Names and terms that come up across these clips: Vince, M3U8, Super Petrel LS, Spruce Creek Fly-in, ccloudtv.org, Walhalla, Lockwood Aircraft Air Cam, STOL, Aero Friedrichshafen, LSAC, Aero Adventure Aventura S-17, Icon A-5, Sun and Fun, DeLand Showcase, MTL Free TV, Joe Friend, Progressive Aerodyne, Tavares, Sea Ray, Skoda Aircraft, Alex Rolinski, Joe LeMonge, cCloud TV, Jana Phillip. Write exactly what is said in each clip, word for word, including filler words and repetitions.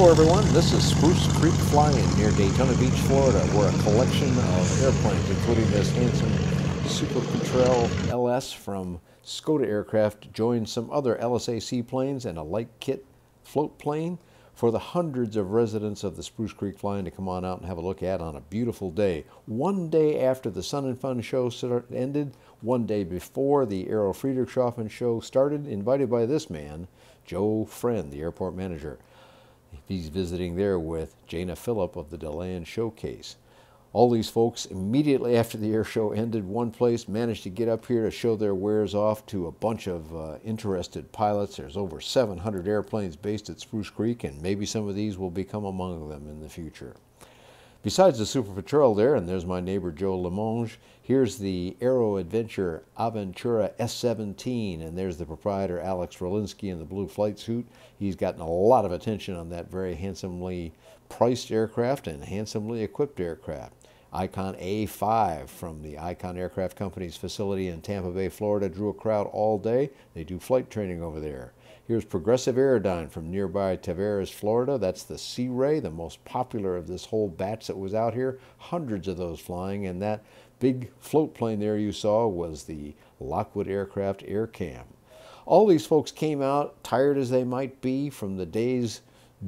Hello everyone, this is Spruce Creek Fly-in near Daytona Beach, Florida, where a collection of airplanes, including this handsome Super Petrel L S from Skoda Aircraft, joins some other L S A C planes and a light kit float plane for the hundreds of residents of the Spruce Creek Fly-in to come on out and have a look at on a beautiful day. One day after the Sun and Fun show ended, one day before the Aero Friedrichshafen show started, invited by this man, Joe Friend, the airport manager. He's visiting there with Jana Phillip of the DeLand Showcase. All these folks, immediately after the air show ended, one place managed to get up here to show their wares off to a bunch of uh, interested pilots. There's over seven hundred airplanes based at Spruce Creek, and maybe some of these will become among them in the future. Besides the Super Petrel there, and there's my neighbor Joe LeMonge, here's the Aero Adventure Aventura S seventeen, and there's the proprietor Alex Rolinski in the blue flight suit. He's gotten a lot of attention on that very handsomely priced aircraft and handsomely equipped aircraft. Icon A five from the Icon Aircraft Company's facility in Tampa Bay, Florida, drew a crowd all day. They do flight training over there. Here's Progressive Aerodyne from nearby Tavares, Florida. That's the Sea Ray, the most popular of this whole batch that was out here. Hundreds of those flying, and that big float plane there you saw was the Lockwood Aircraft Air Cam. All these folks came out, tired as they might be from the day's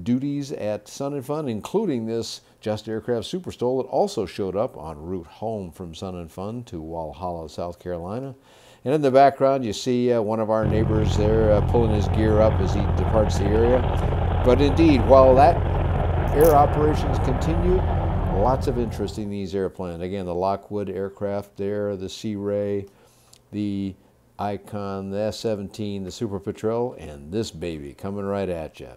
duties at Sun and Fun, including this Just Aircraft Super S T O L that also showed up en route home from Sun and Fun to Walhalla, South Carolina. And in the background, you see uh, one of our neighbors there uh, pulling his gear up as he departs the area. But indeed, while that air operations continue, lots of interest in these airplanes. Again, the Lockwood Aircraft there, the Sea Ray, the Icon, the S seventeen, the Super Petrel, and this baby coming right at you.